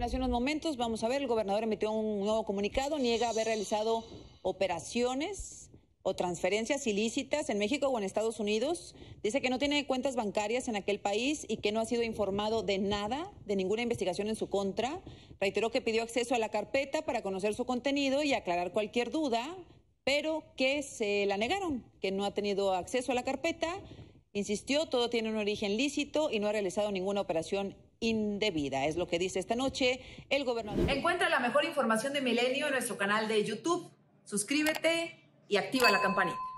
Hace unos momentos, vamos a ver, el gobernador emitió un nuevo comunicado, niega haber realizado operaciones o transferencias ilícitas en México o en Estados Unidos. Dice que no tiene cuentas bancarias en aquel país y que no ha sido informado de nada, de ninguna investigación en su contra. Reiteró que pidió acceso a la carpeta para conocer su contenido y aclarar cualquier duda, pero que se la negaron, que no ha tenido acceso a la carpeta. Insistió, todo tiene un origen lícito y no ha realizado ninguna operación indebida. Es lo que dice esta noche el gobernador. Encuentra la mejor información de Milenio en nuestro canal de YouTube. Suscríbete y activa la campanita.